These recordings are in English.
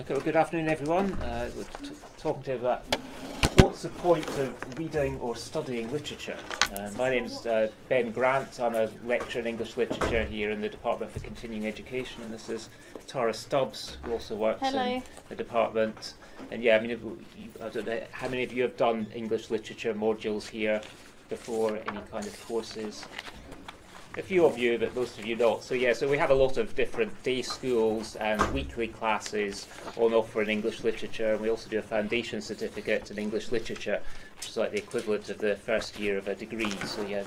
Okay, well, good afternoon, everyone. We're talking to you about what's the point of reading or studying literature. My name's Ben Grant. I'm a lecturer in English literature here in the Department for Continuing Education, and this is Tara Stubbs, who also works in the department. And yeah, I mean, I don't know how many of you have done English literature modules here before, any kind of courses. A few of you, but most of you not. So yeah, so we have a lot of different day schools and weekly classes on offer in English literature, and we also do a foundation certificate in English literature, which is like the equivalent of the first year of a degree. So yeah,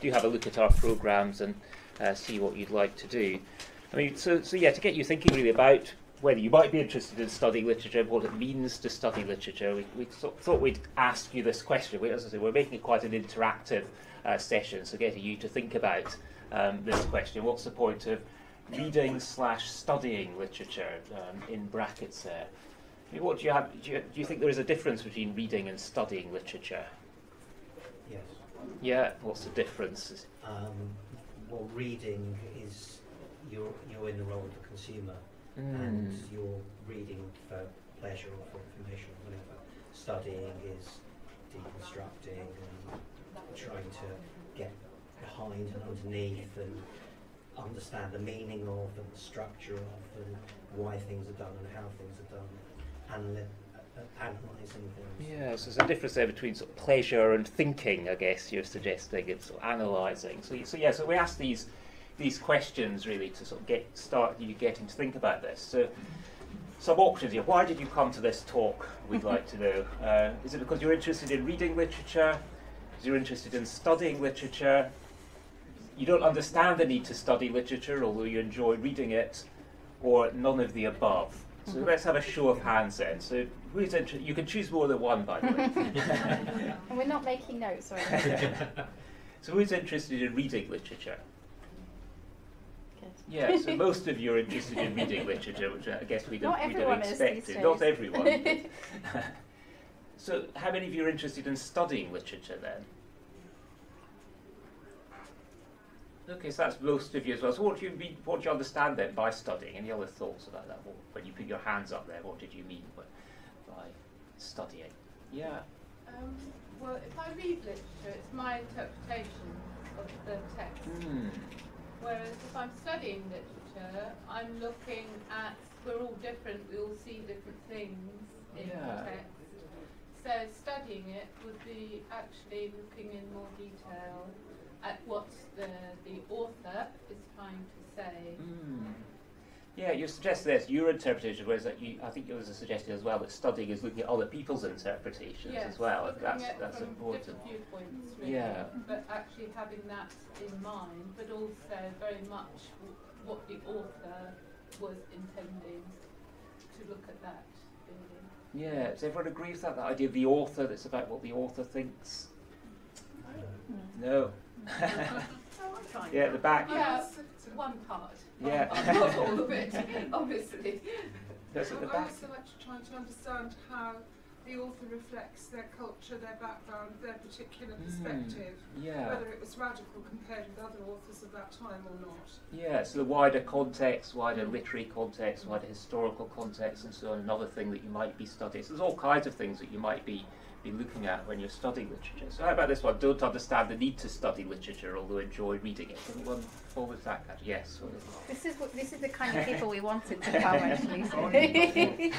do have a look at our programmes and see what you'd like to do. I mean, so yeah, to get you thinking really about whether you might be interested in studying literature, what it means to study literature, we thought we'd ask you this question. As I say, we're making quite an interactive session, so getting you to think about this question: what's the point of reading/studying literature? In brackets there. I mean, what do you have? Do you think there is a difference between reading and studying literature? Yes. Yeah. What's the difference? Well, reading is you're in the role of a consumer. And you're reading for pleasure or for information or whatever. Studying is deconstructing and trying to get behind and underneath and understand the meaning of and the structure of and why things are done and how things are done, and analysing things. Yeah, so there's a difference there between sort of pleasure and thinking, I guess you're suggesting, and sort of analysing. So yeah, so we asked these questions really to sort of start you getting to think about this. So some options here. Why did you come to this talk? We'd like to know. Is it because you're interested in reading literature? Because you're interested in studying literature? You don't understand the need to study literature, although you enjoy reading it? Or none of the above? So let's have a show of hands then. So who's interested? You can choose more than one, by the way. And we're not making notes or anything. So who's interested in reading literature? Yeah, so most of you are interested in reading literature, which I guess we don't expect it. Not everyone. But so how many of you are interested in studying literature then? Okay, so that's most of you as well. So what do you understand then by studying? Any other thoughts about that? When you put your hands up there, what did you mean by studying? Yeah. Well, if I read literature, it's my interpretation of the text. Whereas if I'm studying literature, I'm looking at, we're all different, we all see different things in the text. So studying it would be actually looking in more detail at what the author is trying to say. Yeah, you suggest there's your interpretation, whereas I think yours is suggested as well that studying is looking at other people's interpretations as well. And that's important. Viewpoints, really, but actually having that in mind, but also very much what the author was intending to look at that. Really. Yeah, does everyone agree with that? That idea of the author, that's about what the author thinks? No. Yeah, the back. Yeah, one part. Yeah. Not all of it, obviously. That's at the back. I'm also actually trying to understand how the author reflects their culture, their background, their particular perspective. Whether it was radical compared with other authors of that time or not. Yeah, so the wider context, wider literary context, wider historical context, and so on. Another thing that you might be studying. So there's all kinds of things that you might be looking at when you're studying literature. So how about this one? Don't understand the need to study literature, although enjoy reading it. Anyone fall with that? Yes. This is the kind of people we wanted to come, actually.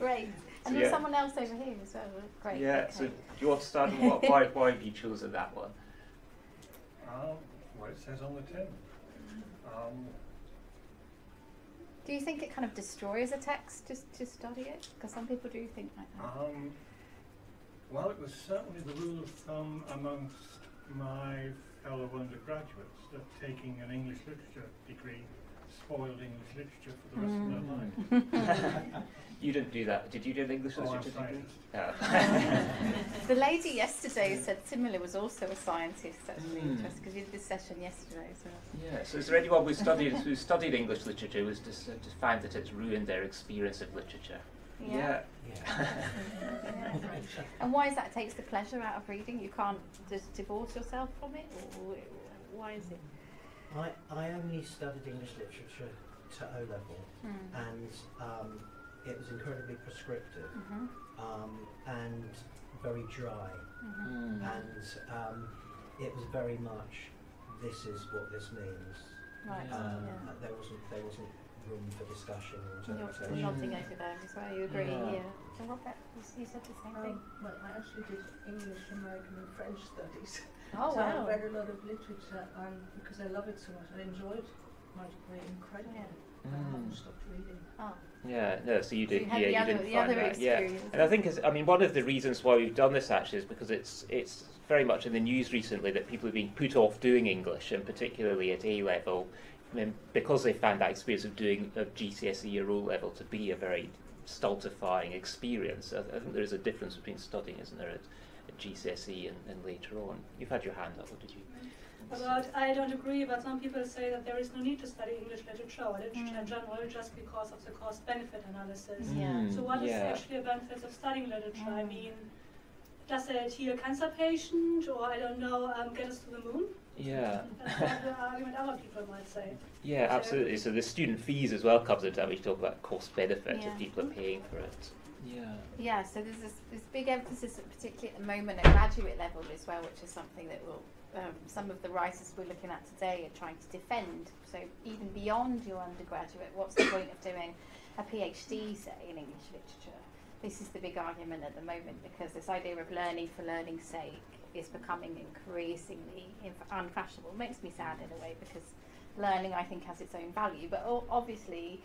Great. And there's someone else over here as well. Great. Yeah. Okay. So do you want to start? Why have you chosen that one? Well, it says on the tin. Do you think it kind of destroys a text to study it? Because some people do think like that. Well, it was certainly the rule of thumb amongst my fellow undergraduates that taking an English literature degree spoiled English literature for the rest of their life. You didn't do that. Did you do an English literature degree? No. The lady yesterday who said similar was also a scientist. That's really interesting, because you did this session yesterday as well. Yeah, so is there anyone who studied English literature who has just found that it's ruined their experience of literature? Yeah. And why is that? It takes the pleasure out of reading. You can't just divorce yourself from it, or why is it? I only studied English literature to O level, and it was incredibly prescriptive, mm-hmm. And very dry, mm-hmm. and it was very much, this is what this means. Right. Yeah. There wasn't room for discussion. You're nodding over there as well. You agree? Yeah. So Robert, you said the same thing. Well, I actually did English, American, and French studies. Oh so wow! I read a lot of literature, because I love it so much. I enjoyed my degree incredibly. Mm. I haven't stopped reading. Oh. Yeah, no, so you did. So you had the other experience. Yeah. And I think, I mean, one of the reasons why we've done this actually is because it's very much in the news recently that people have been put off doing English, and particularly at A level, I mean, because they found that experience of GCSE or O level to be a very stultifying experience. I think there is a difference between studying, isn't there, at GCSE and later on. You've had your hand up, what did you? I don't agree, but some people say that there is no need to study English literature or literature in general just because of the cost-benefit analysis. Mm. So what is actually a benefit of studying literature? I mean, does it heal a cancer patient, or I don't know, get us to the moon? Yeah. That's what the argument other people might say. Yeah, so absolutely. So the student fees as well comes into that. We talk about cost-benefit if people are paying for it. Yeah. Yeah. So there's this big emphasis, particularly at the moment, at graduate level as well, which is something that will. Some of the writers we're looking at today are trying to defend. So even beyond your undergraduate, what's the point of doing a PhD, say, in English literature? This is the big argument at the moment, because this idea of learning for learning's sake is becoming increasingly unfashionable. It makes me sad in a way, because learning, I think, has its own value. But obviously,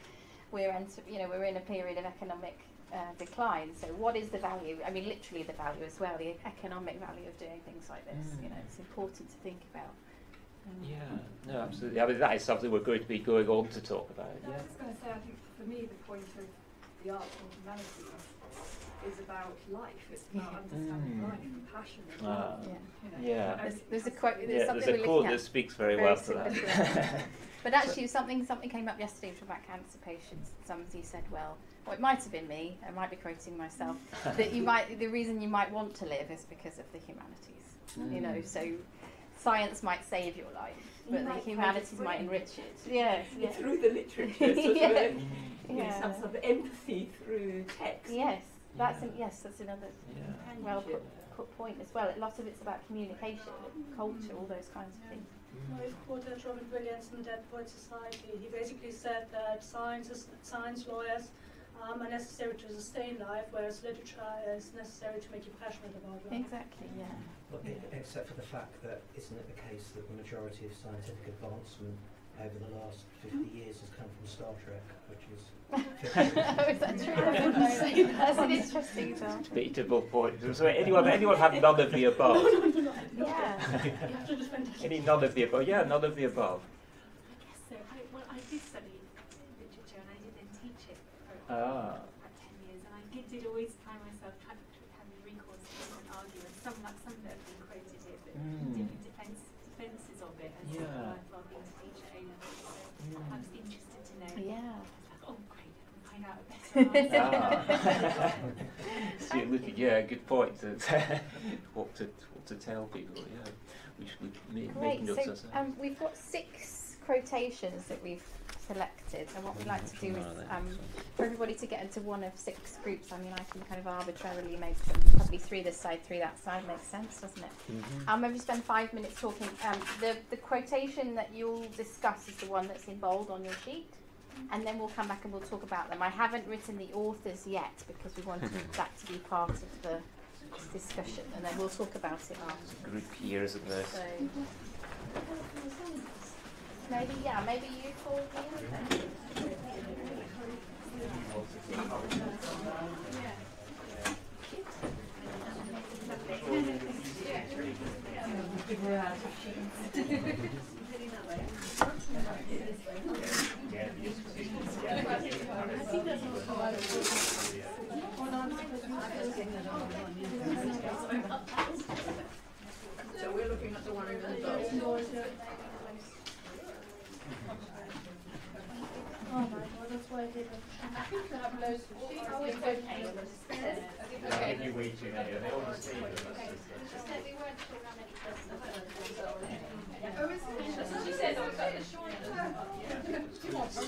we're in a period of economic decline. So what is the value? I mean, literally the value as well, the economic value of doing things like this. You know, it's important to think about. Yeah, no, absolutely. I mean, that is something we're going to be going on to talk about. No, I was just going to say, I think for me, the point of the arts and humanities is about life. It's about understanding life and passion. And love, you know. Yeah. There's a quote. There's a quote that speaks very well to that. But actually, something came up yesterday about cancer patients. Somebody said, well, it might have been me. I might be quoting myself. That the reason you might want to live is because of the humanities. Mm. You know, so science might save your life, but the humanities might enrich it. Yes, yes. Through the literature, so some sort of empathy through text. Yes. That's that's another well put point as well. A lot of it's about communication, culture, all those kinds of things. Well, I've quoted Robert Williams in Dead Poet Society. He basically said that science lawyers are necessary to sustain life, whereas literature is necessary to make you passionate about life. Exactly. Yeah. Well, except for the fact that isn't it the case that the majority of scientific advancement over the last 50 years has come from Star Trek, which is... Oh, is that true? That's an interesting example. Debatable point. So anyone have none of the above? No. Yeah. Any none of the above? Yeah, none of the above. I guess so. I did study literature, and I did then teach it for about 10 years, and I did always find myself trying to have a recourse and argue, and some that have been quoted here, but different defences of it, and so I've been a teacher, I was interested to know. Yeah. Oh, great, I can find out a better answer. So you're looking, good point. What to tell people, making notes ourselves. We've got 6 quotations that we've selected, and what we'd like to do is for everybody to get into one of 6 groups. I mean, I can kind of arbitrarily make them, probably 3 this side, 3 that side. Makes sense, doesn't it? Mm-hmm. I'm going to spend 5 minutes talking. The quotation that you'll discuss is the one that's in bold on your sheet, and then we'll come back and we'll talk about them. I haven't written the authors yet because we wanted that to be part of the discussion, and then we'll talk about it after. Group years of this. So, maybe you call me. So we're looking at the one in the Oh my God, that's why I did it. I think they have loads of sheets. I think they're way too many. They all just say that. They weren't sure how many questions. Oh, isn't it? She said I've got the short. Do you want them?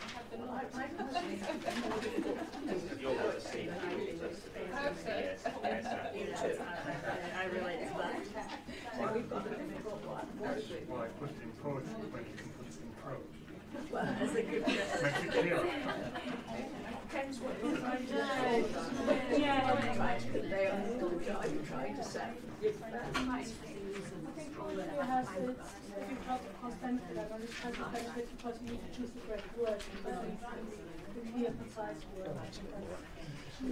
I have the light. That's why I put it in poetry when you can put it in prose. Well, that's a good guess. Make it clearer. Depends what you're trying to say. What are you trying to say? I think poetry has its cost-benefit. I don't think it has the benefit because you need to choose the correct word.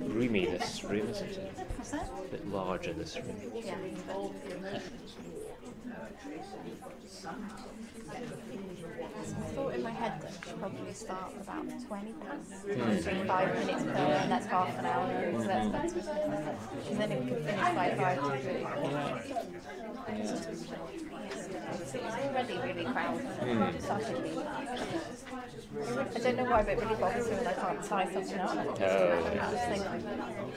Roomy, this room, isn't it? What's that? A bit larger, this room. Yeah. I thought in my head that we should probably start about 20 past. 5 minutes per, and that's half an hour. So that's and then it could finish by 5:00. So it's already really crowded. I don't know why, but it really bothers me when I can't tie something up. I just think,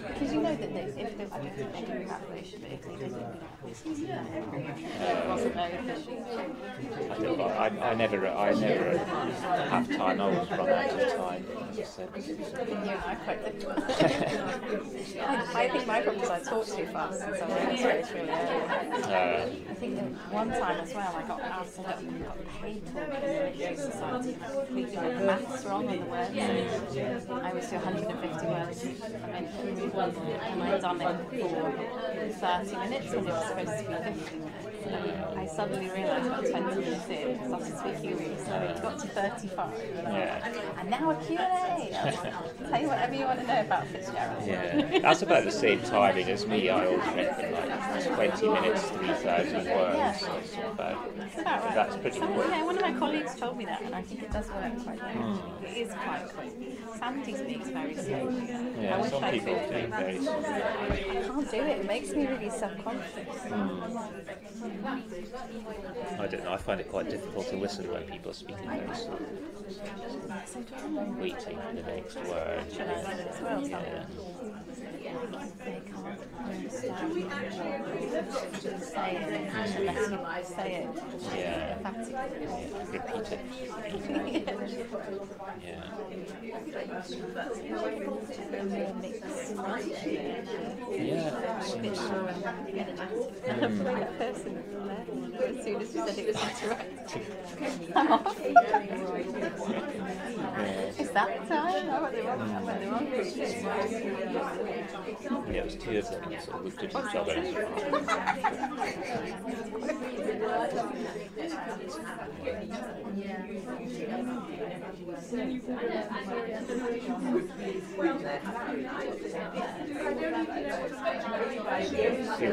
because you know that I don't think they do that, but if they did it wasn't very efficient. I never have time. I always run out of time. Yeah, I quite difficult. I think my problem is I talk too fast, and so I think that one time as well I got asked, I got paid for the Jewish Society completely with maths wrong on the words. So I was to 150 words and I'd done it for 30 minutes and it was supposed to be 50. I suddenly realised about 20 minutes in because I was speaking really slowly. It got to 35. Yeah. And now a Q&A. Tell you whatever you want to know about Fitzgerald. Yeah. That's about the same timing as me. I always reckon like 20 minutes, 3,000 words. Yeah. That's about right. That's pretty quick. Yeah, one of my colleagues told me that, and I think it does work quite well. It is quite quick. Sandy speaks very slowly. Yeah, I wish some people do very slowly. I can't do it. It makes me really self-conscious. I don't know, I find it quite difficult to listen when people are speaking very slowly. Waiting for the next word. They can't understand what you say unless you say it. Yeah. Repeat it. Yeah. As soon as you said it was interactive, I'm off. Is that the time? I went the wrong way. Yeah, it was two of them sort of looked at each other. See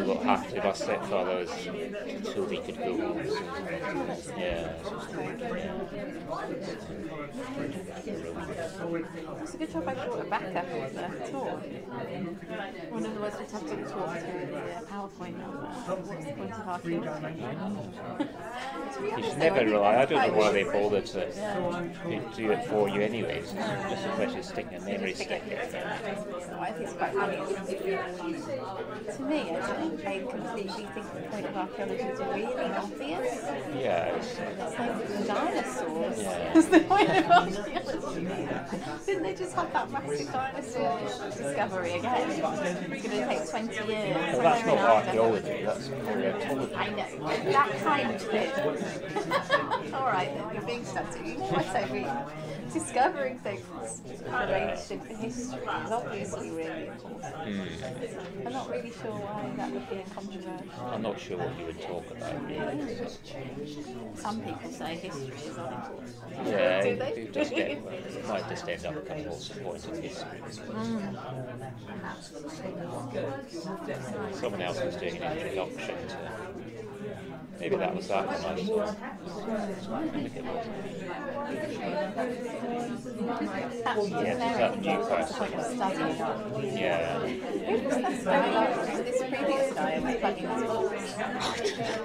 what happened if I set for those until we could go home. It's a good job I brought a backup for the talk. One of the words we'd have to talk to the PowerPoint number. You should never rely. I don't know why they bother to do it for you anyways. It's just a question of sticking a memory stick in there. I think it's quite funny. To me, I think they completely think the point of archaeology is really obvious. Yeah. It's like the dinosaurs. It's the point of archaeology. Didn't they just have that massive dinosaur discovery again? It's going to take 20 years. Well, that's not archaeology, that's paleontology. I know, that kind of thing. All right, then, you're being studied. You know what I mean? Discovering things from ancient history is obviously really important. I'm not really sure why that would be a controversial. I'm not sure what you would talk about, really. Some people say history is unimportant. Yeah, do they? You just get it might just end up becoming all supported of history. Someone else was doing an introduction to. Maybe that was that one I saw. That new question. Yeah. This previous guy was plugging his balls.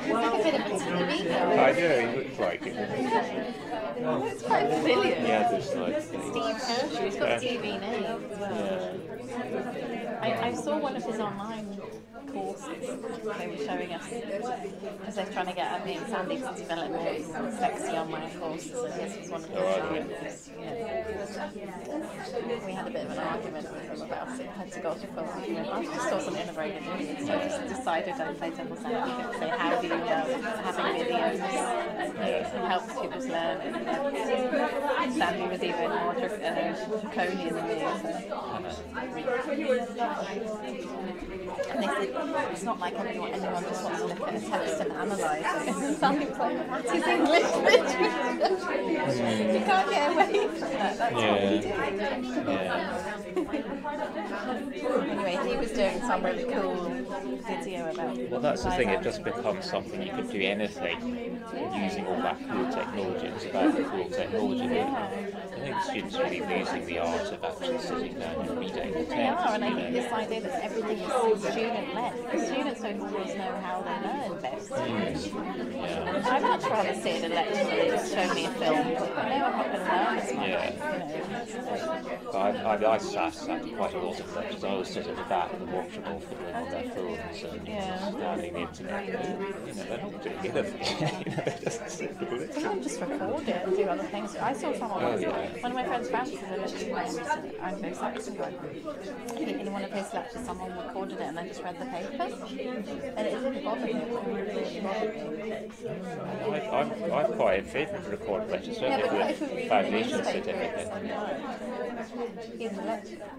Like a bit of a TV. I know, he looked like it. It's quite familiar. Yeah, there's like Steve Hershey. He's got TV names as well. Yeah. I saw one of his online courses. They were showing us because they're trying to get me and Sandy to develop more sexy online courses, and this was one of his. Yeah. We had a bit of an argument with him about it. I had to go to I just saw something in a very good movie, so I just decided I'd play devil's advocate and say, how do you having videos helps people learn? And Sandy was even more draconian than me. And they said, it's not like anyone just wants to look at a text and analyse it. And Sandy was like, that is English literature. You can't get away from that. That's what we do. Anyway, he was doing some really cool video about. Well, that's the thing, it just becomes something you can do anything using all that cool technology. It's about the cool technology. I think students are really losing the art of actually sitting down and reading the text. They are, and I think this idea that everything is student-led. Students don't always know how they learn best. Yeah. I'd much rather sit in a lecture than show me a film. I know I'm not going to learn as much. I sat at quite a lot of lectures. I always sit at the back and watch them all filming on their phones and scanning the internet. They don't do anything. Sometimes just record it and do other things. I saw someone one of my friends' branches is a lecture recently. I'm very Saxon. In one of his lectures, someone recorded it and then just read the papers. And it didn't bother me. I'm quite in favour of recorded lectures. Certainly, foundation certificate. In the lecture.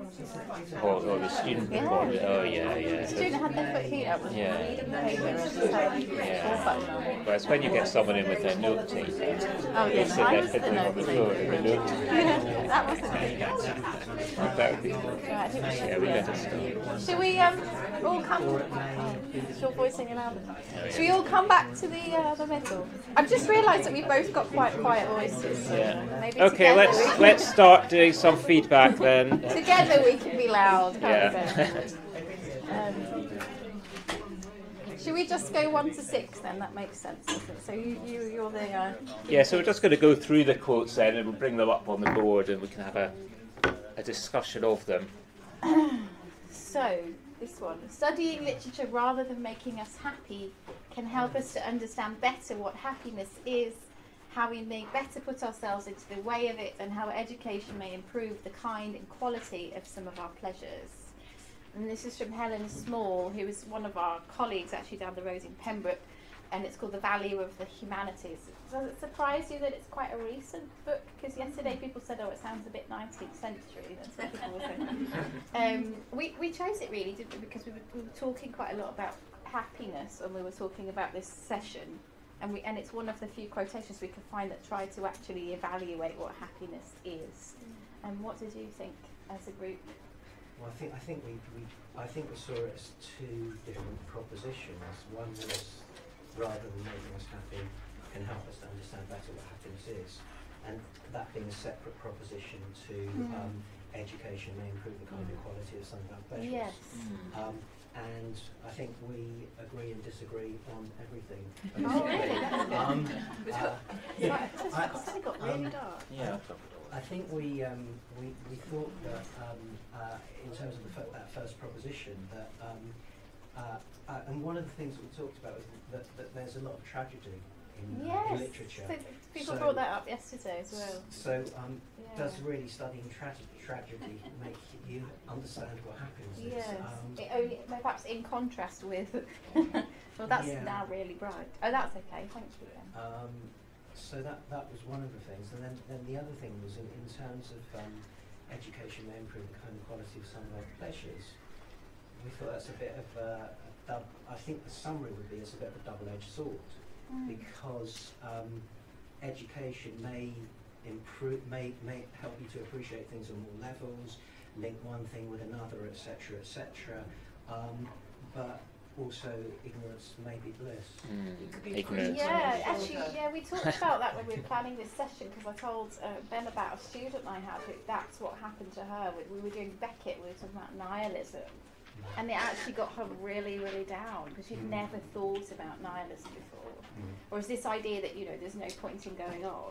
Or the student recorded it. The student had their foot heat up with reading the paper and just but it's when you get someone in with their note taker. Oh, yes, I was the note taker. That wasn't me. That would be cool. Yeah, we better stop. Should we all come? It's your voice singing out. Should we all come back to the middle? I've just realised that we both got quite quiet voices. So maybe okay, let's start doing some feedback then. Together we can be loud. Should we just go 1 to 6 then? That makes sense. So you're the. Yeah, so we're just going to go through the quotes then, and we'll bring them up on the board, and we can have a discussion of them. So this one, studying literature rather than making us happy can help us to understand better what happiness is, how we may better put ourselves into the way of it, and how education may improve the kind and quality of some of our pleasures. And this is from Helen Small, who is one of our colleagues actually down the road in Pembroke, and it's called The Value of the Humanities. Does it surprise you that it's quite a recent book? Because yesterday people said, oh, it sounds a bit 19th century. That's what people were saying. We chose it really, didn't we? Because we were talking quite a lot about happiness, and we were talking about this session, and it's one of the few quotations we could find that tried to actually evaluate what happiness is. Mm. And what did you think as a group? Well, I think we saw it as two different propositions. One was, rather than making us happy, can help us to understand better what happiness is, and that being a separate proposition to education may improve the kind of quality of some of our pleasures. Yes. And I think we agree and disagree on everything. Oh, really? It got really dark. Yeah. I think we thought that in terms of that first proposition that and one of the things we talked about was that there's a lot of tragedy in literature. So people brought that up yesterday as well. So does really studying tragedy make you understand what happens? Yes. It only, perhaps in contrast with. Well, that's now really bright. Oh, that's okay. Thank you. Then. So that was one of the things, and then the other thing was in terms of education may improve the kind of quality of some of our pleasures. We thought that's a bit of I think the summary would be it's a bit of a double-edged sword, because education may improve, may help you to appreciate things on more levels, link one thing with another, etc., etc. But also, ignorance may be bliss. It could be ignorance. Yeah, actually, we talked about that when we were planning this session, because I told Ben about a student I had who, that's what happened to her. We were doing Beckett, we were talking about nihilism, and it actually got her really, really down, because she'd never thought about nihilism before. Whereas this idea that, there's no point in going on.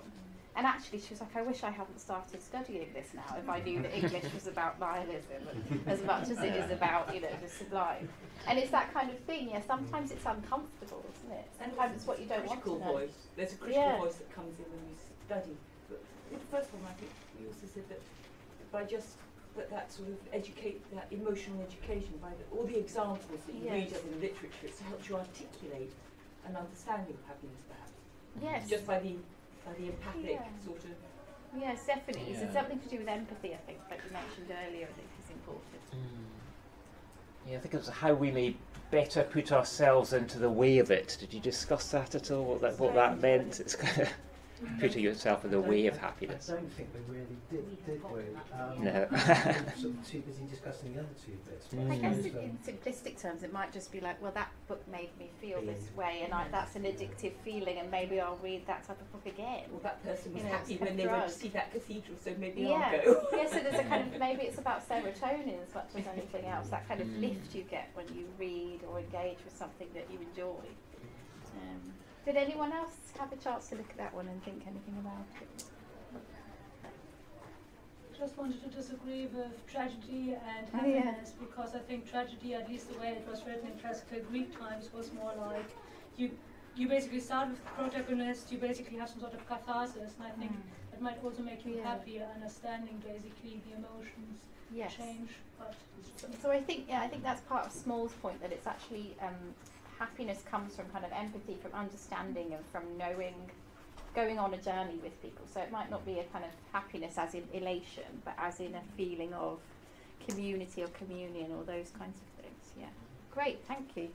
And actually, she was like, I wish I hadn't started studying this now, if I knew that English was about nihilism as much as it is about, you know, the sublime. And it's that kind of thing, yeah, sometimes it's uncomfortable, isn't it? Sometimes it's what you don't want to know. Voice. There's a critical voice that comes in when you study. But in the first one, I think you also said that by just that sort of that emotional education, by all the examples that you read up in literature, it's helped you articulate an understanding of happiness, perhaps. Yes. Just by the empathic sort of... Yes, definitely. Yeah. It's something to do with empathy, I think, like you mentioned earlier, I think is important. Yeah, I think it's how we may better put ourselves into the way of it. Did you discuss that at all, what that meant? It's kind of putting yourself in the way of happiness. I don't think we really did we? No. Sort of too busy discussing the other two bits. I guess in simplistic terms, it might just be like, well, that book made me feel this way, and that's an addictive feeling, and maybe I'll read that type of book again. Well, that person was happy when they went to see that cathedral, so maybe I'll go. Yeah, so there's a kind of, maybe it's about serotonin as much as anything else, that kind of lift you get when you read or engage with something that you enjoy. Did anyone else have a chance to look at that one and think anything about it? I just wanted to disagree with tragedy and happiness, because I think tragedy, at least the way it was written in classical Greek times, was more like you basically start with the protagonist, you basically have some sort of catharsis, and I think it might also make you happier, understanding basically the emotions change. But so I think that's part of Small's point, that it's actually happiness comes from kind of empathy, from understanding, and from knowing, going on a journey with people. So it might not be a kind of happiness as in elation, but as in a feeling of community or communion or those kinds of things. Yeah, great, thank you.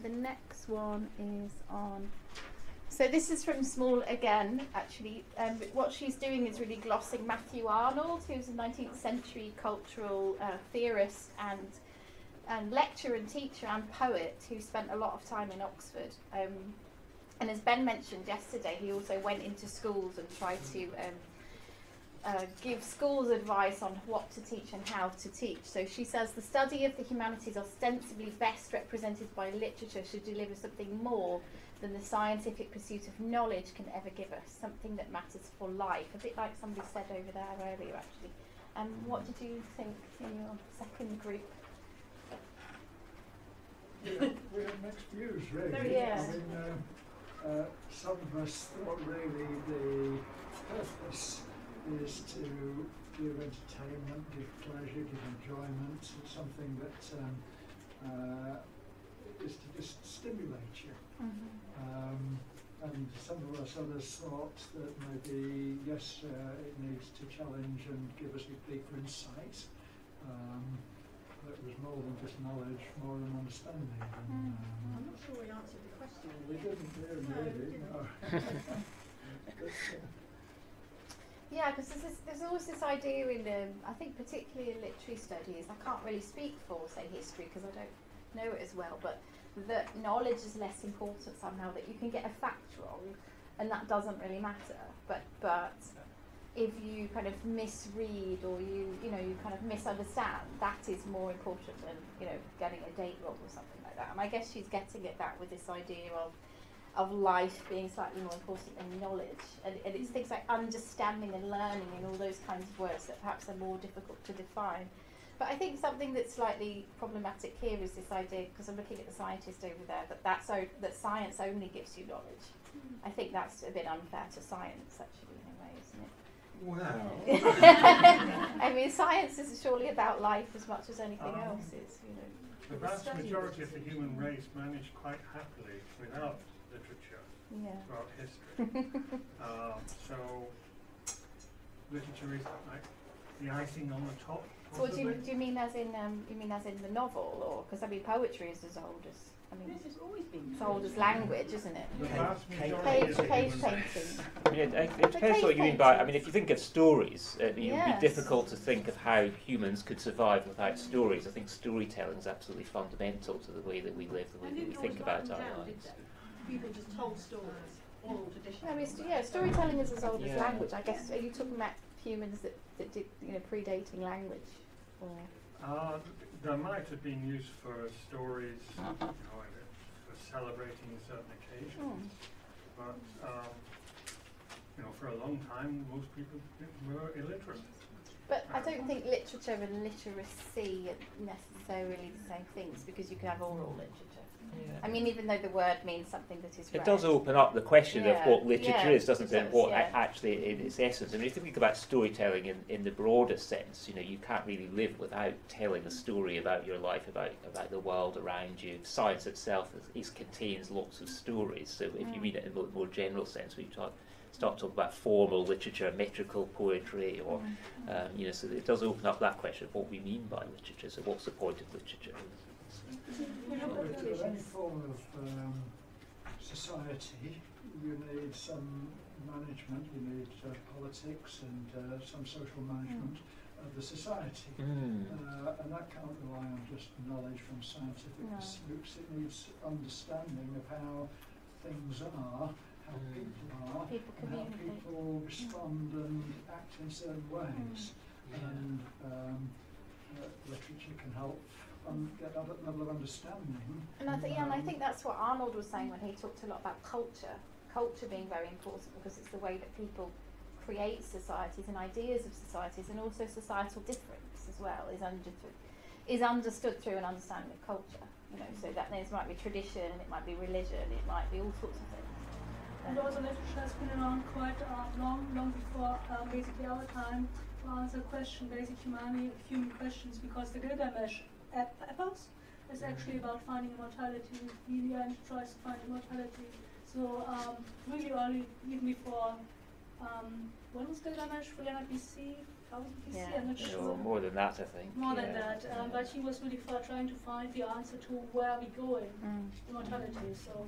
The next one is on... So this is from Small again, actually. What she's doing is really glossing Matthew Arnold, who's a 19th century cultural theorist and lecturer and teacher and poet who spent a lot of time in Oxford. And as Ben mentioned yesterday, he also went into schools and tried to give schools advice on what to teach and how to teach. So she says, the study of the humanities ostensibly best represented by literature should deliver something more than the scientific pursuit of knowledge can ever give us, something that matters for life. A bit like somebody said over there earlier, actually. And what did you think in your second group? We have mixed views, really. I mean, some of us thought really the purpose is to give entertainment, give pleasure, give enjoyment, something that is to just stimulate you. And some of us others thought that maybe, yes, it needs to challenge and give us a deeper insight. It was more than just knowledge, more than understanding. I'm not sure we answered the question. We didn't, really. Yeah, because there's always this idea in, I think particularly in literary studies, I can't really speak for, say, history, because I don't know it as well, but that knowledge is less important somehow, that you can get a fact wrong, and that doesn't really matter, but if you kind of misread or you kind of misunderstand, that is more important than getting a date wrong or something like that. And I guess she's getting at that with this idea of life being slightly more important than knowledge, and it's things like understanding and learning and all those kinds of words that perhaps are more difficult to define. But I think something that's slightly problematic here is this idea, because I'm looking at the scientist over there, that science only gives you knowledge. I think that's a bit unfair to science, actually, in a way, isn't it? Wow. I mean, science is surely about life as much as anything else is, The vast majority of the human race managed quite happily without literature throughout history. So, literature is like the icing on the top. So do you mean as in the novel, or because I mean poetry is as old as this has always been sold as language, isn't it? Page painting. It depends what you mean by. I mean, if you think of stories, it would be difficult to think of how humans could survive without stories. I think storytelling is absolutely fundamental to the way that we live, the way that we think about our lives. People just told stories, oral traditions. I mean, storytelling is as old as language. I guess are you talking about humans that did predating language, or? There might have been use for stories for celebrating certain occasions, but you know, for a long time, most people were illiterate. But I don't think literature and literacy are necessarily the same things, because you can have oral literature. Yeah. I mean, even though the word means something that is read. It does open up the question of what literature is, doesn't it? What actually in its essence. I mean, if you think about storytelling in the broader sense, you know, you can't really live without telling a story about your life, about the world around you. Science itself is, contains lots of stories. So if you mean it in a more general sense, we start talking about formal literature, metrical poetry, or you know, so it does open up that question of what we mean by literature. So what's the point of literature? With any form of society, you need some management, you need politics and some social management of the society. And that can't rely on just knowledge from scientific pursuits. It needs understanding of how things are, how people are, and how people respond and act in certain ways. And literature can help get that level of understanding. And I think, yeah, and I think that's what Arnold was saying when he talked a lot about culture. Culture being very important, because it's the way that people create societies and ideas of societies, and also societal difference as well is understood through an understanding of culture. You know, so that this might be tradition, it might be religion, it might be all sorts of things. And also literature has been around quite long before basically our time to answer basic human questions, because the Gilgamesh Epos is actually about finding immortality. Media tries to find immortality. So really early, even before when was Gilgamesh? 300 BC, 1000 BC? Yeah. I'm not sure. More than that, I think. More than that. But he was really for trying to find the answer to where we go in immortality. So.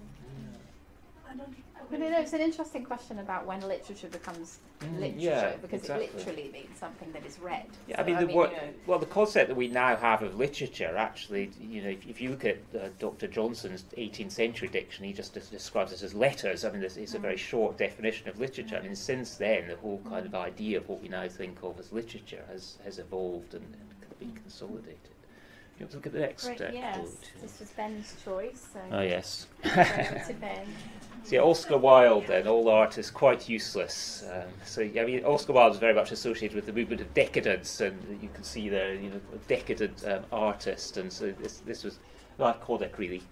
But no, it's an interesting question about when literature becomes literature, because it literally means something that is read. Yeah, so, I mean you know, well, the concept that we now have of literature, actually, you know, if you look at Dr. Johnson's 18th century diction, he just describes it as letters. I mean, this is a very short definition of literature. I mean, since then, the whole kind of idea of what we now think of as literature has evolved and been consolidated. You want to look at the next quote? This was Ben's choice. So to Ben. Yeah, Oscar Wilde then, all artists quite useless. So I mean, Oscar Wilde is very much associated with the movement of decadence, and you can see there, you know, decadent artist, and so this was an iconic, really,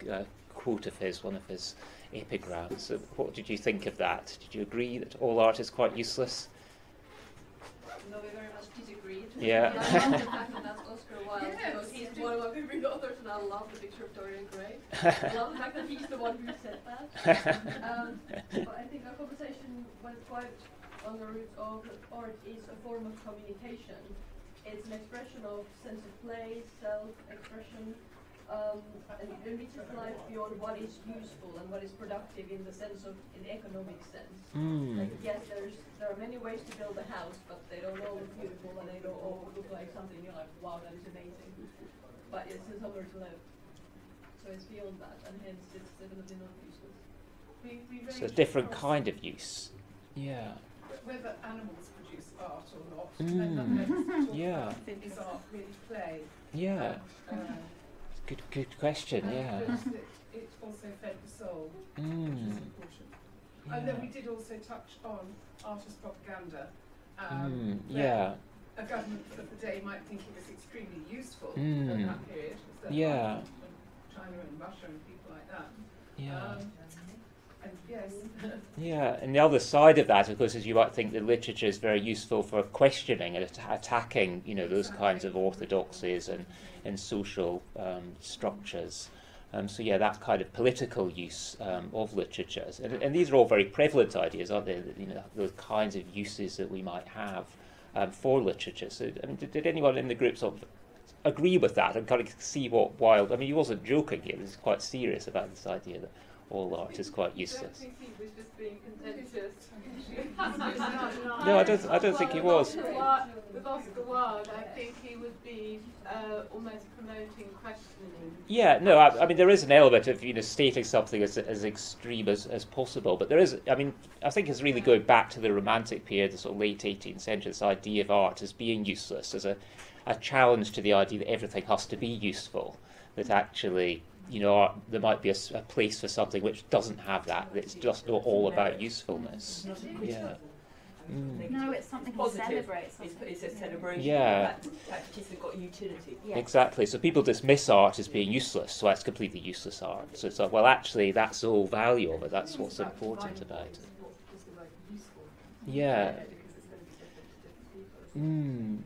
quote of his, one of his epigrams. So what did you think of that? Did you agree that all art is quite useless? No, we very much disagreed. Yeah. I love the fact that that's Oscar Wilde, because he's one of my favorite authors, and I love the picture of Dorian Gray. I love the fact that he's the one who said that. But I think our conversation went quite on the route of art is a form of communication. It's an expression of sense of place, self-expression, and it reaches life beyond what is useful and what is productive in the sense of an economic sense. Like, yes, there are many ways to build a house, but they don't all look beautiful and they don't all look like something you're like, wow, that is amazing. But it's somewhere to live, so it's beyond that, and hence it's definitely not useless. So a different kind of use. Yeah. Whether animals produce art or not, I think is art really play. Yeah. Good question, It also fed the soul, which is important. Yeah. And then we did also touch on artist propaganda. A government of the day might think it was extremely useful in that period. When China and Russia and people like that. And the other side of that, of course, is you might think that literature is very useful for questioning and attacking, you know, those kinds of orthodoxies and social structures. So yeah, that kind of political use of literature, and these are all very prevalent ideas, aren't they? You know, those kinds of uses that we might have for literature. So, I mean, did anyone in the group sort of agree with that and kind of see what Wilde? I mean, he wasn't joking here. He was quite serious about this idea that all art is quite useless. I don't think he was just being contentious. No, I don't think he was. With Oscar Wilde, I think he would be almost promoting questioning. Yeah, no, I mean, there is an element of, you know, stating something as extreme as possible, but there is, I mean, I think it's really going back to the Romantic period, the sort of late 18th century, this idea of art as being useless, as a challenge to the idea that everything has to be useful, that actually, you know, there might be a place for something which doesn't have that. It's just not all about usefulness. Yeah. No, it's something he celebrates. It's a celebration. Yeah. That art's got utility. Yeah. Exactly. So people dismiss art as being useless, so that's completely useless art. So it's like, well, actually, that's all value of it. That's what's important about it. Yeah. Mm.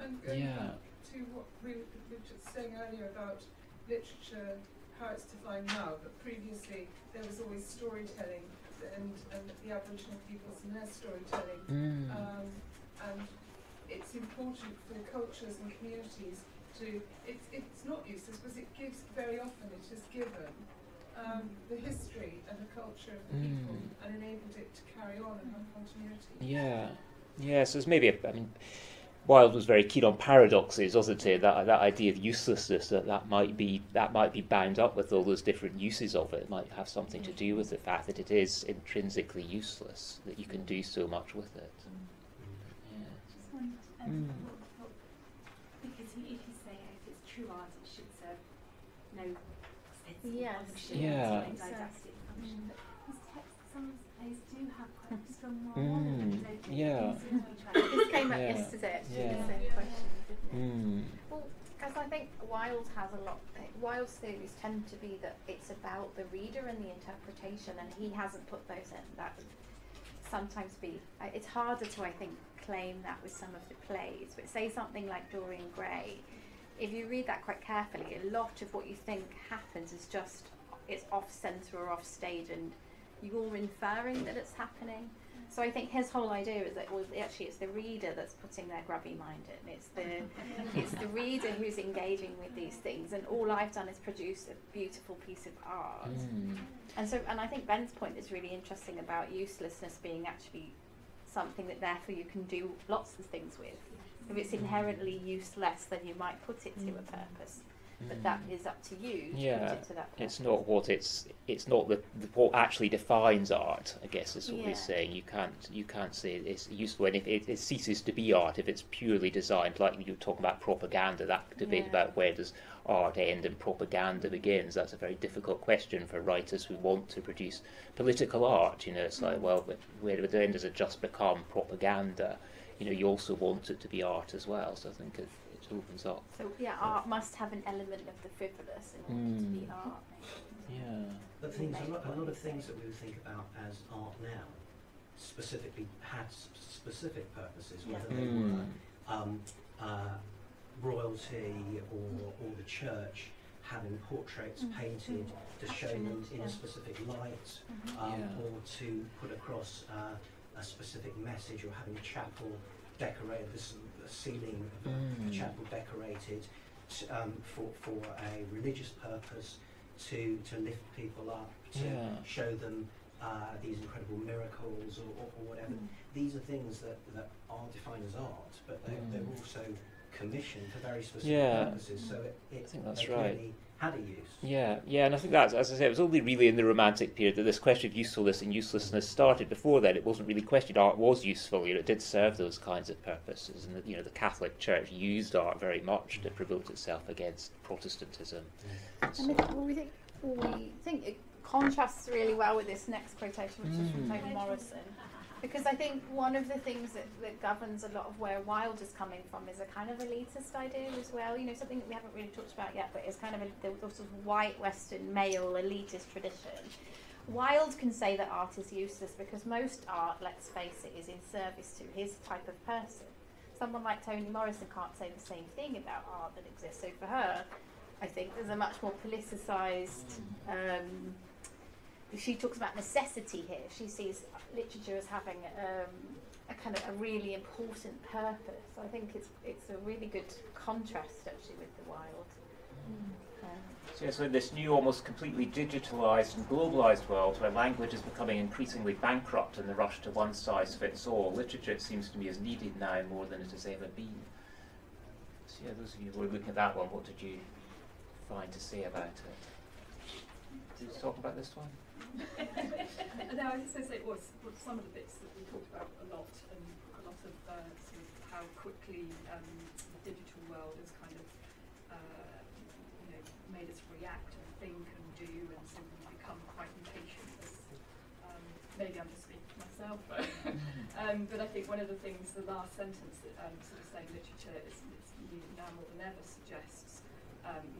And going back to what we were just saying earlier about literature, how it's defined now, but previously there was always storytelling and the Aboriginal peoples and their storytelling. Mm. And it's important for cultures and communities to, it's not useless because it gives, very often it is given, the history and the culture of the people and enabled it to carry on and have continuity. Yeah. Yeah, so it's maybe, I mean, Wilde was very keen on paradoxes, wasn't he? That idea of uselessness, that might be bound up with all those different uses of it. It might have something to do with the fact that it is intrinsically useless, that you can do so much with it. Yeah. I just wanted to because if you say if it's true art, it should serve no sense function. Yeah. It's no didactic function. But these texts, some plays do have quite a strong moral. Yeah. This came up yesterday, actually, the same question, didn't it? Mm. Well, because I think Wilde has a lot, Wilde's theories tend to be that it's about the reader and the interpretation, and he hasn't put those in. That would sometimes be, it's harder to, I think, claim that with some of the plays, but say something like Dorian Gray, if you read that quite carefully, a lot of what you think happens is just, it's off-centre or off-stage, and you're inferring that it's happening. So I think his whole idea is that, well, actually it's the reader that's putting their grubby mind in. It's the reader who's engaging with these things, and all I've done is produce a beautiful piece of art. Mm. And I think Ben's point is really interesting about uselessness being actually something that therefore you can do lots of things with. If it's inherently useless, then you might put it to a purpose. But that is up to you to put it to that purpose. It's not what it's not what actually defines art, I guess is what he's saying. You can't say it's useful, and if it ceases to be art if it's purely designed, like you were talking about propaganda, that debate about where does art end and propaganda begins. That's a very difficult question for writers who want to produce political art. You know, it's like, well, where then does it just become propaganda? You know, you also want it to be art as well. So I think opens up. So art must have an element of the frivolous in order to be art. Maybe. Yeah. But things, a lot of things that we would think about as art now specifically had specific purposes, whether they were royalty or the church having portraits painted to show them in a specific light, or to put across a specific message, or having a chapel decorated, the ceiling of a chapel decorated for a religious purpose, to lift people up, to show them these incredible miracles or whatever. Mm. These are things that are defined as art, but they're also commissioned for very specific purposes, so I think that's right. Had a use. Yeah, yeah, and I think that's, as I say, it was only really in the Romantic period that this question of usefulness and uselessness started. Before then, it wasn't really questioned. Art was useful, you know, it did serve those kinds of purposes, and the Catholic Church used art very much to promote itself against Protestantism. And we think it contrasts really well with this next quotation, which is from Toni Morrison, because I think one of the things that governs a lot of where Wilde is coming from is a kind of elitist idea as well, you know, something that we haven't really talked about yet, but it's kind of the sort of white Western male elitist tradition. Wilde can say that art is useless because most art, let's face it, is in service to his type of person. Someone like Toni Morrison can't say the same thing about art that exists, so for her, I think there's a much more politicised... she talks about necessity here. She sees literature as having a kind of a really important purpose. So I think it's a really good contrast actually with the Wilde. So in this new, almost completely digitalised and globalised world where language is becoming increasingly bankrupt in the rush to one size fits all, literature, it seems to me, is needed now more than it has ever been. So yeah, those of you who were looking at that one, what did you find to say about it? Did you talk about this one? No, I was just going to say, well, some of the bits that we talked about a lot, and a lot of sort of how quickly the digital world has kind of you know, made us react and think and do, and so we become quite impatient. Maybe I'm just speaking for myself. myself, but I think one of the things the last sentence that sort of saying literature is needed now more than ever suggests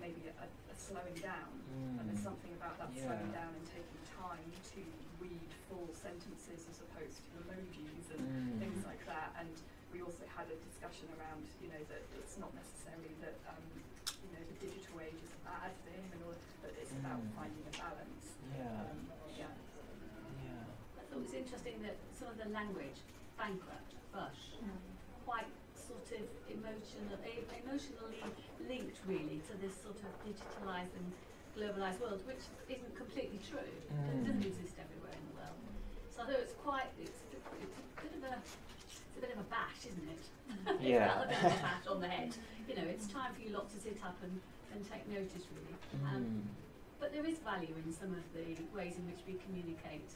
maybe a slowing down, and there's something about that slowing down and taking time to read full sentences as opposed to emojis and things like that. And we also had a discussion around, you know, that it's not necessarily that you know, the digital age is bad thing, but it's about finding a balance. I thought it was interesting that some of the language, bankrupt, bush, quite sort of emotionally linked really to this sort of digitalised and globalised world, which isn't completely true. It doesn't exist everywhere in the world. So I thought it's quite, it's a bit of a bash, isn't it? It's a bit of a bash on the head. You know, it's time for you lot to sit up and take notice, really. But there is value in some of the ways in which we communicate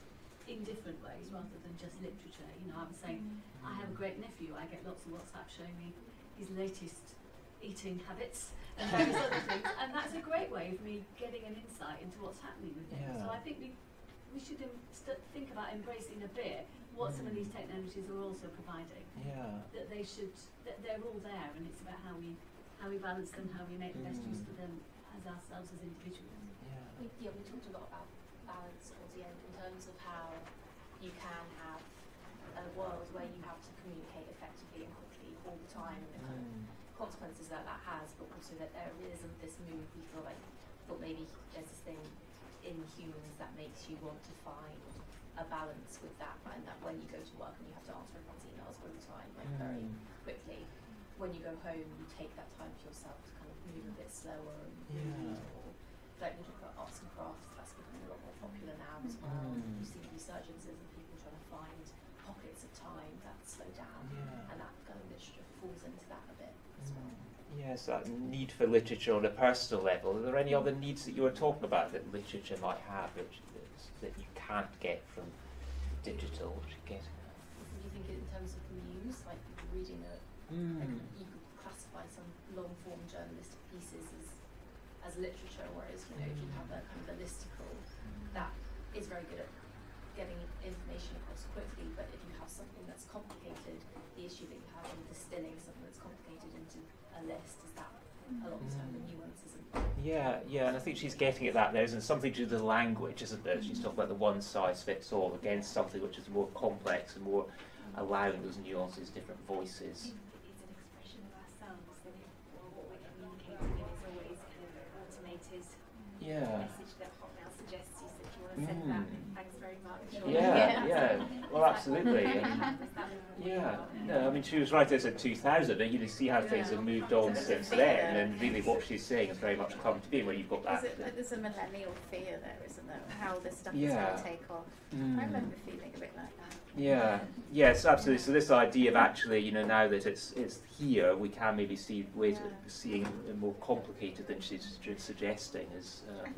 in different ways rather than just literature. You know, I was saying I have a great nephew. I get lots of WhatsApp showing me his latest eating habits and various other things, and that's a great way of me getting an insight into what's happening with him. So I think we should think about embracing a bit what some of these technologies are also providing. That they should, that they're all there, and it's about how we balance them, how we make the best use of them as ourselves as individuals. We talked a lot about balance towards the end in terms of how you can have a world where you have to communicate effectively and quickly all the time and the kind of consequences that that has, but also that there isn't this move. We feel like, thought maybe there's this thing in humans that makes you want to find a balance with that, and that when you go to work and you have to answer everyone's emails all the time, like very quickly, when you go home you take that time for yourself to kind of move a bit slower and read. Like we talk about arts and crafts, that's becoming a lot more popular now as well. You see resurgences of people trying to find pockets of time that slow down, and that kind of literature falls into that a bit as well. Yes, that need for literature on a personal level. Are there any other needs that you were talking about that literature might have, which that you can't get from digital, which you get? Do you think in terms of news, like people reading a, like you could classify some long-form journalistic pieces as literature, whereas, you know, if you have a kind of a listicle that is very good at getting information across quickly, but if you have something that's complicated, the issue that you have in distilling something that's complicated into a list is that a lot of the time the nuance isn't. And I think she's getting at that there, isn't something to do with the language, isn't there? She's talking about the one size fits all against something which is more complex and more allowing those nuances, different voices. Message that Hotmail suggests you that you want to send that. Thanks very much. Well, absolutely. No, I mean, she was right there at 2000, and you see how things have moved on since then, and really what she's saying has very much come to be when you've got that. There's a millennial fear there, isn't there? How this stuff is going to take off. I remember feeling a bit like that. Yes, absolutely. So this idea of actually, you know, now that it's here, we can maybe see ways of seeing it more complicated than she's suggesting. I'm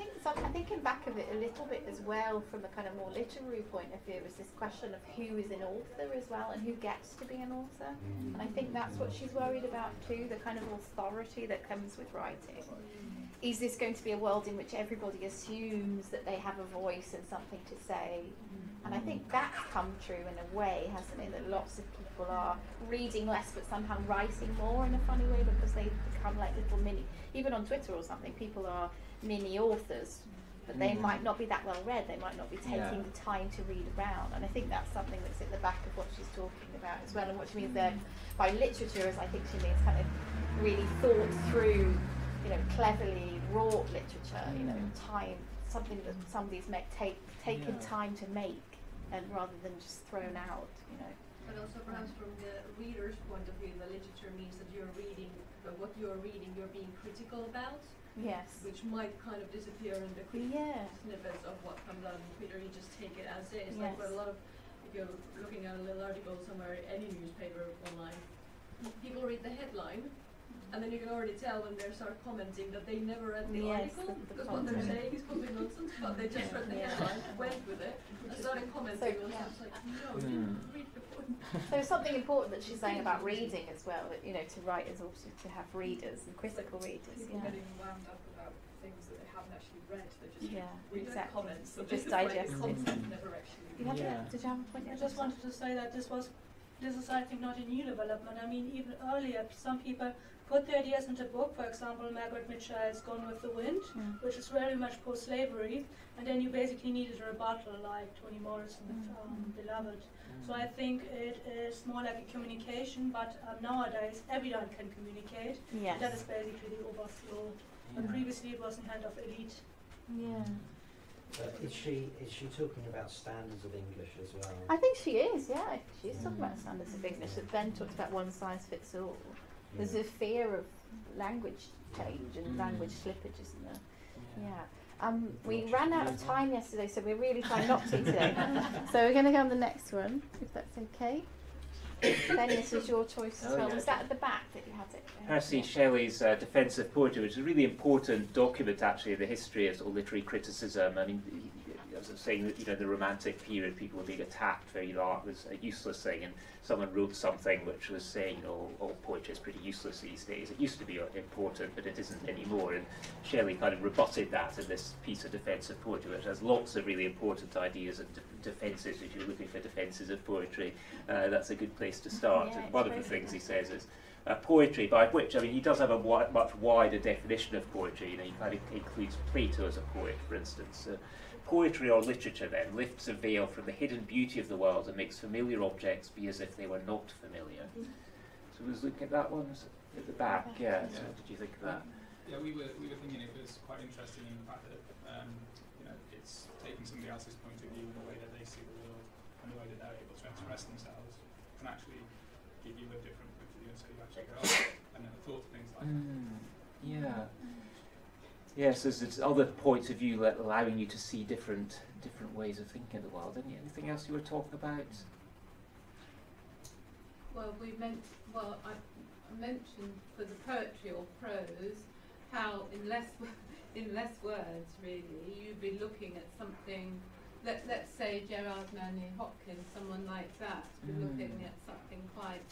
thinking back of it a little bit as well from a kind of more literary point of view is this question of who is an author as well and who gets to be an author. And I think that's what she's worried about too, the kind of authority that comes with writing. Is this going to be a world in which everybody assumes that they have a voice and something to say? And I think that's come true in a way, hasn't it? That lots of people are reading less but somehow writing more in a funny way because they've become like little mini, even on Twitter or something, people are mini authors, but they might not be that well read, they might not be taking the time to read around. And I think that's something that's at the back of what she's talking about as well. And what she means there by literature is I think she means kind of really thought through, you know, cleverly wrought literature, you know, time, something that somebody's taken time to make, and rather than just thrown out, you know. But also perhaps from the reader's point of view, the literature means that you're reading, but what you're reading you're being critical about. Yes. Which might kind of disappear in the quick snippets of what comes out of the Twitter. You just take it as it is. Like for a lot of, if you're looking at a little article somewhere, any newspaper online, people read the headline, and then you can already tell when they start commenting that they never read the article, because what they're saying is probably nonsense, but they just read the headline, went with it, and started commenting on it. It's like, no, you didn't read the point. There's something important that she's saying about reading as well, that, you know, to write is also to have readers and critical readers. People getting wound up about things that they haven't actually read, they're just reading comments. So just digest it. Never actually Did you have a point? I just wanted to say that this was, this is, I think, not a new development. I mean, even earlier, some people put their ideas into a book, for example, Margaret Mitchell's Gone with the Wind, which is very much pro-slavery, and then you basically needed a rebuttal, like Toni Morrison with Beloved. So I think it is more like a communication, but nowadays everyone can communicate. Yes. That is basically the overflow. And previously it was in hand of elite. Yeah. Is she talking about standards of English as well? I think she is, yeah. She is talking about standards of English. But Ben talks about one size fits all. There's a fear of language change and language slippage, isn't there? We ran out of time yesterday, so we're really trying not to today. So we're going to go on the next one, if that's okay. Ben, this is your choice as well. Was that at the back that you had it? Percy Shelley's Defence of Poetry, which is a really important document, actually, in the history of literary criticism. I mean, as I was saying, that, you know, the Romantic period, people were being attacked very large, was a useless thing, and someone wrote something which was saying, oh, all poetry is pretty useless these days. It used to be important, but it isn't anymore, and Shelley kind of rebutted that in this piece of Defence of Poetry, which has lots of really important ideas and defences. If you're looking for defences of poetry, that's a good place to start. And one of the things he says is, poetry, by which, I mean, he does have a much wider definition of poetry. You know, he kind of includes Plato as a poet, for instance. Poetry or literature, then, lifts a veil from the hidden beauty of the world and makes familiar objects be as if they were not familiar. So was looking at that one at the back. So what did you think of that? Yeah, we were thinking it was quite interesting in the fact that you know, it's taking somebody else's point of view and the way that they see the world and the way that they're able to express themselves can actually give you a different point of view, so you actually go and then the thought of things like that. Yes, there's other points of view allowing you to see different ways of thinking of the world, isn't it? Anything else you were talking about? Well, I mentioned for the poetry or prose how in less words really you'd be looking at something. Let's say Gerard Manley Hopkins, someone like that, be looking at something quite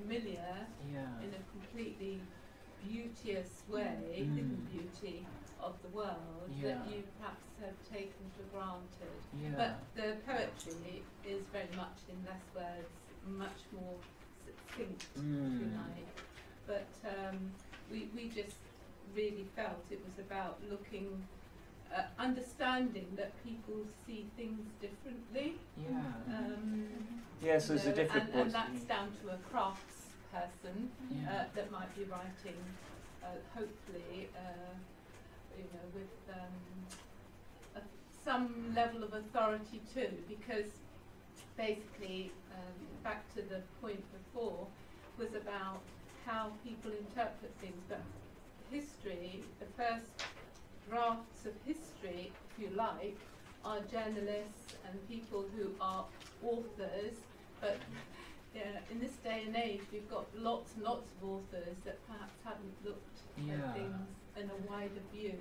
familiar in a completely beauteous way, hidden beauty of the world that you perhaps have taken for granted. But the poetry is very much in less words, much more succinct, if you like. But we just really felt it was about looking, understanding that people see things differently. So there's a different point. And that's down to a craft person that might be writing, hopefully, you know, with some level of authority too, because basically, back to the point before, was about how people interpret things. But history, the first drafts of history, if you like, are journalists and people who are authors, but in this day and age, we've got lots and lots of authors that perhaps haven't looked at things in a wider view.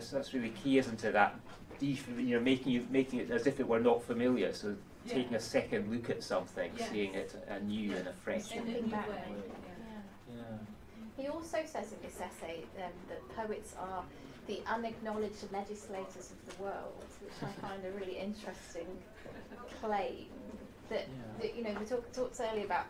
So that's really key, isn't it? That making it as if it were not familiar. So taking a second look at something, seeing it anew and afresh. In a new way. He also says in this essay that poets are the unacknowledged legislators of the world, which I find a really interesting claim. That you know, we talked earlier about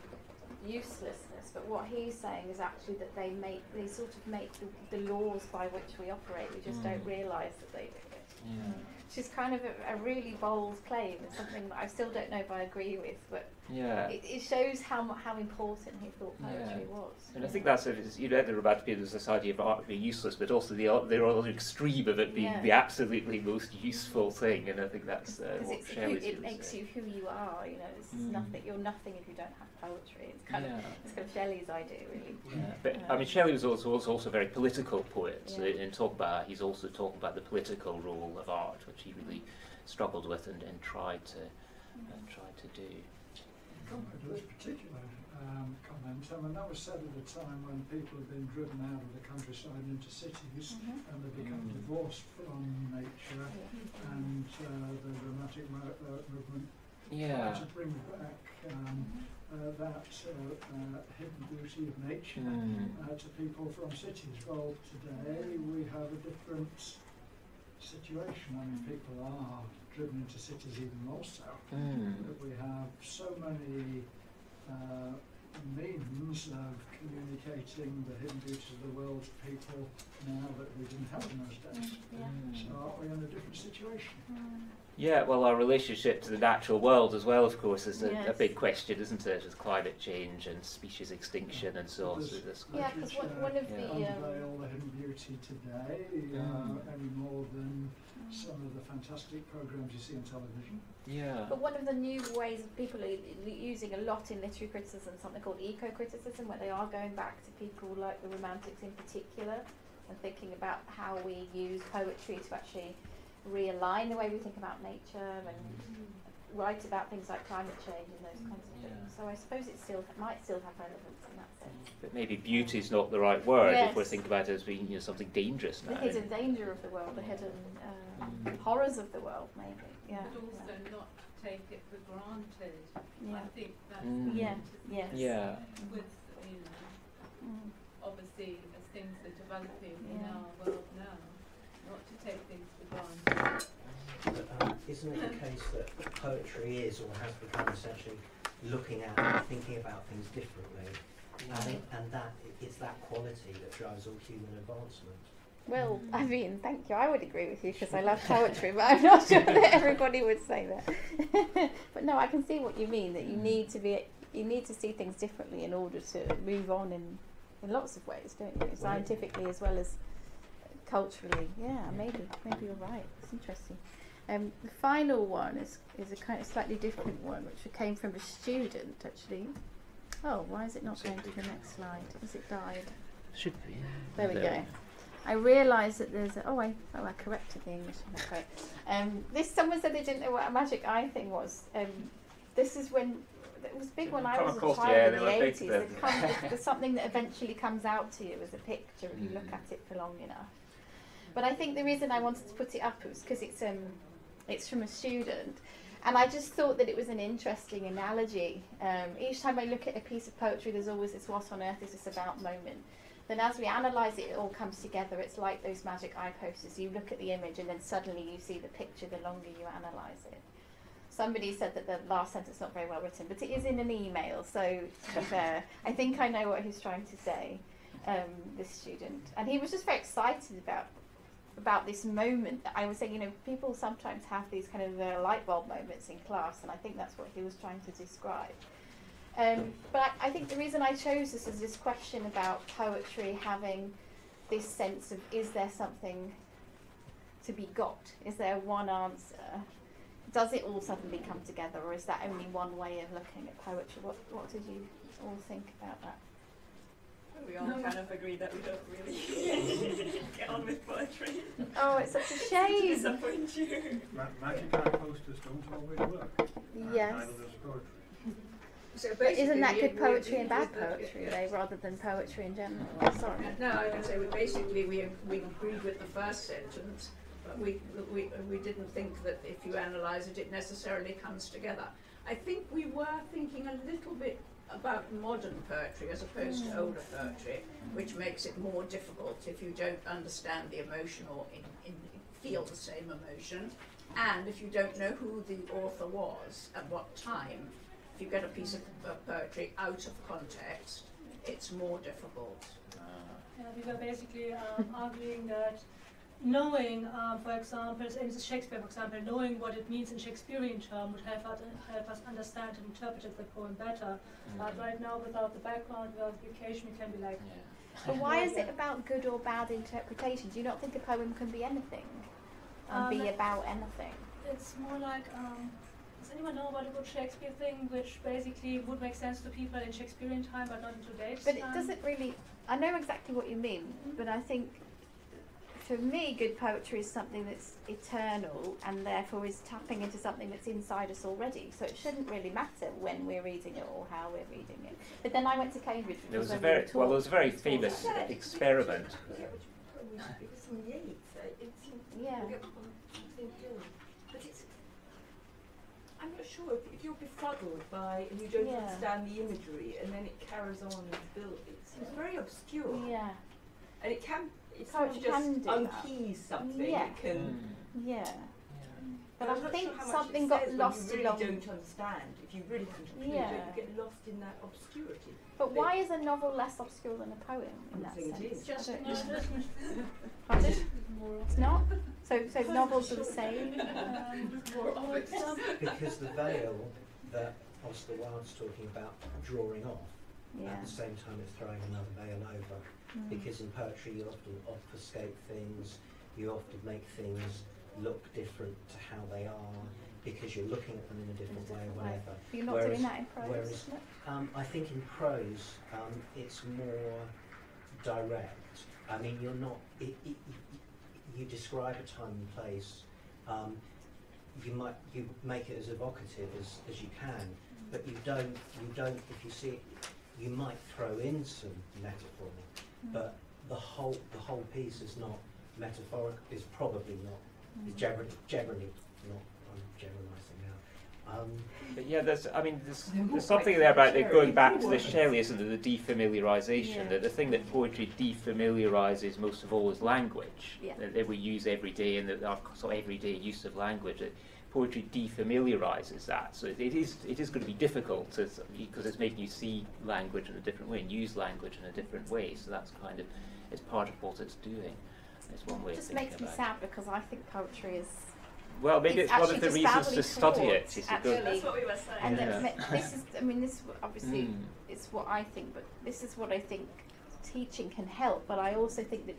uselessness, but what he's saying is actually that they sort of make the laws by which we operate. We just don't realise that they do it. Which is kind of a really bold claim, and something that I still don't know if I agree with, but it shows how important he thought poetry was. And I think that's you know, they're about to be in the society of art being useless, but also they're on the extreme of it being the absolutely most useful thing, and I think that's what Shelley is saying. It makes you who you are, you know, this is nothing, you're nothing if you don't have poetry. It's kind of Shelley's idea, really. I mean, Shelley was also a very political poet, so in talking about, he's also talking about the political role of art, which he really struggled with and tried to do. It was particular comment time, and that was said at a time when people had been driven out of the countryside into cities, and they become divorced from nature, and the romantic movement tried to bring back that hidden beauty of nature to people from cities. Well, today we have a different situation. I mean, people are driven into cities even more so. We have so many means of communicating the hidden beauties of the world to people now that we didn't have in those days. So aren't we in a different situation? Yeah, well, our relationship to the natural world as well, of course, is a big question, isn't it, with climate change and species extinction and so on. Yeah, because one of the... unveil the hidden beauty today any more than some of the fantastic programmes you see on television. Yeah. But one of the new ways of people are using a lot in literary criticism, something called eco-criticism, where they are going back to people like the Romantics in particular and thinking about how we use poetry to actually realign the way we think about nature and write about things like climate change and those kinds of things. So I suppose it still might still have relevance in that sense. But maybe beauty is not the right word if we're thinking about it as being, you know, something dangerous now. The hidden danger of the world, the hidden horrors of the world, maybe. But also not take it for granted. I think that's with obviously as things are developing in our world now, not to take things for granted. But, isn't it the case that poetry is or has become essentially looking at and thinking about things differently, and that it's that quality that drives all human advancement? Well, I mean, thank you. I would agree with you because I love poetry, but I'm not sure that everybody would say that. But no, I can see what you mean, that you need to be, you need to see things differently in order to move on in lots of ways, don't you? Scientifically as well as culturally. Yeah, maybe you're right. It's interesting. The final one is a kind of slightly different one, which came from a student actually. Oh, why is it not going to the next slide? Has it died? Should be. There we go. I realised that there's a, I corrected the English. Okay. This someone said they didn't know what a magic eye thing was. This is when it was big when I was a child in the 80s. There's something that eventually comes out to you as a picture if you look at it for long enough. But I think the reason I wanted to put it up was because it's from a student, and I just thought that it was an interesting analogy. Each time I look at a piece of poetry, there's always this "What on earth is this about?" moment. Then as we analyse it, it all comes together. It's like those magic eye posters. You look at the image and then suddenly you see the picture the longer you analyse it. Somebody said that the last sentence is not very well written, but it is in an email, so to be fair. I think I know what he's trying to say, this student. And he was just very excited about this moment. I was saying, you know, people sometimes have these kind of light bulb moments in class, and I think that's what he was trying to describe. But I think the reason I chose this is this question about poetry having this sense of, is there something to be got? Is there one answer? Does it all suddenly come together, or is that only one way of looking at poetry? What did you all think about that? We all kind of agree that we don't really get on with poetry. Oh, it's such a shame. It's a magic eye posters don't always work. Yes. Neither does poetry. So but isn't that good poetry and bad poetry, rather than poetry in general? Sorry. No, I can say basically we agreed with the first sentence, but we didn't think that if you analyse it, it necessarily comes together. I think we were thinking a little bit about modern poetry as opposed to older poetry, which makes it more difficult if you don't understand the emotion or feel the same emotion, and if you don't know who the author was at what time. If you get a piece of poetry out of context, it's more difficult. Yeah, we were basically arguing that knowing, for example, in Shakespeare, for example, knowing what it means in Shakespearean terms would help us understand and interpret the poem better. But right now, without the background, without the application, it can be like... But why is it about good or bad interpretation? Do you not think a poem can be anything and be about anything? It's more like... Does anyone know about a good Shakespeare thing which basically would make sense to people in Shakespearean time but not in today's time? But it doesn't really... I know exactly what you mean, but I think for me, good poetry is something that's eternal and therefore is tapping into something that's inside us already. So it shouldn't really matter when we're reading it or how we're reading it. But then I went to Cambridge. There was a very, well, there was a very famous experiment. Yeah. I'm not sure if you're befuddled by and you don't understand the imagery, and then it carries on and builds. It seems very obscure. Yeah. And it can, it's not just unkey something. Yeah. It can, But I think something got lost along. You really don't understand if you really contribute. Yeah. You get lost in that obscurity. But why is a novel less obscure than a poem in that sense? It is. Just it's not. So novels are the same. Because the veil that Oscar Wilde's talking about drawing off at the same time as throwing another veil over. Because in poetry you often obfuscate things, you often make things look different to how they are, because you're looking at them in a different way or whatever. You're not doing that in prose? Whereas, I think in prose it's more direct. I mean, you're not, you describe a time and place, you make it as evocative as you can, but you don't, if you see it, you might throw in some metaphor, but the whole piece is not metaphoric, is probably not, is generally not, I'm generalising now. But yeah, there's something there about it going back to the Shelley, isn't it, the defamiliarisation, that the thing that poetry defamiliarises most of all is language, that we use every day, and that our sort of everyday use of language, that poetry defamiliarises that. So it is going to be difficult, because it's making you see language in a different way and use language in a different way, so that's kind of, it's part of what it's doing. One way it just makes me sad, because I think poetry is... Well, maybe it's one of the reasons to study it. That's what we were saying. And this is, I mean, this obviously it's what I think, but this is what I think teaching can help. But I also think that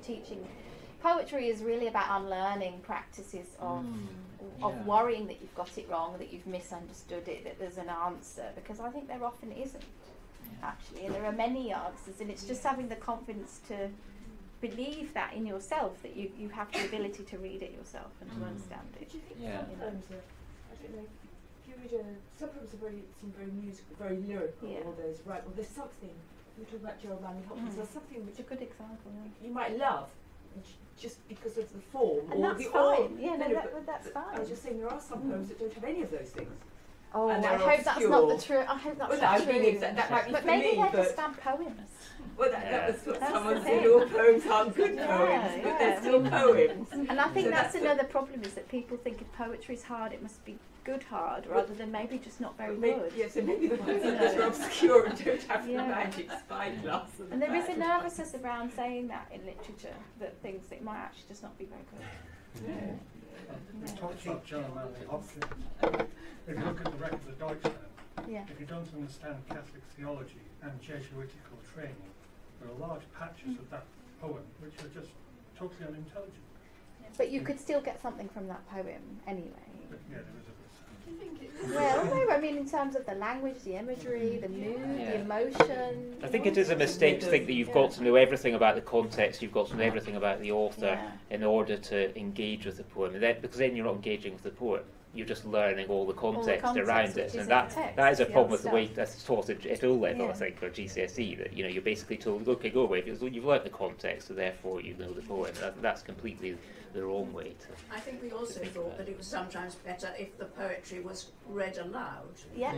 poetry is really about unlearning practices of worrying that you've got it wrong, that you've misunderstood it, that there's an answer, because I think there often isn't, actually. And there are many answers, and it's just having the confidence to believe that in yourself, that you have the ability to read it yourself and to understand it. Do you think sometimes, I don't know, if you read sometimes seem very musical, very lyrical, all those, right, well there's something, we're talking about Gerard Manley Hopkins, there's something which... It's a good example, you might love, just because of the form, and or the form. Yeah, no, that's fine. I was just saying, there are some poems that don't have any of those things. Oh, and I hope that's not the truth. I hope that's not true. That might be but maybe they understand poems. Well, that was what someone said, all poems aren't good poems, but they're still poems. And I think that's another problem, is that people think if poetry's hard, it must be good hard, rather than maybe just not very good. Yeah, so maybe the ones that are obscure and don't have the magic spyglass. And there is a nervousness around saying that in literature, that things that might actually just not be very good. Yeah. If you look at the records of Deutschland, if you don't understand Catholic theology and Jesuitical training, there are large patches of that poem which are just totally unintelligible. But you could still get something from that poem anyway. But, there is a bit of sound. Well, no, I mean in terms of the language, the imagery, the mood, the emotion. I think it is a mistake to think that you've got to know everything about the context, you've got to know everything about the author in order to engage with the poem, and because then you're not engaging with the poem. You're just learning all the context around it, and that is a problem with the way that's taught at O level, I think, or GCSE. That you're basically told, okay, go away. You've learnt the context, so therefore you know the poem. That's completely the wrong way to. I think we also thought that it was sometimes better if the poetry was read aloud. Yeah,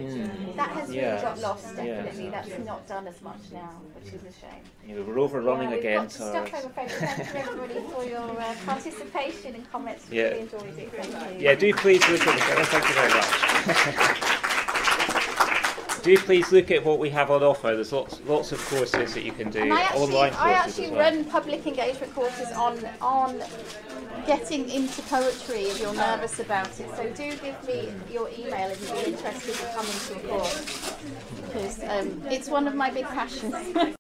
that has really got lost. Definitely, that's not done as much now, which is a shame. We're overrunning again. Thank you everybody for your participation and comments. We really enjoyed it. Thank you. Do please. Thank you very much. Do please look at what we have on offer. There's lots of courses that you can do, online courses. I actually run public engagement courses on getting into poetry if you're nervous about it. So do give me your email if you're interested in coming to a course, because it's one of my big passions.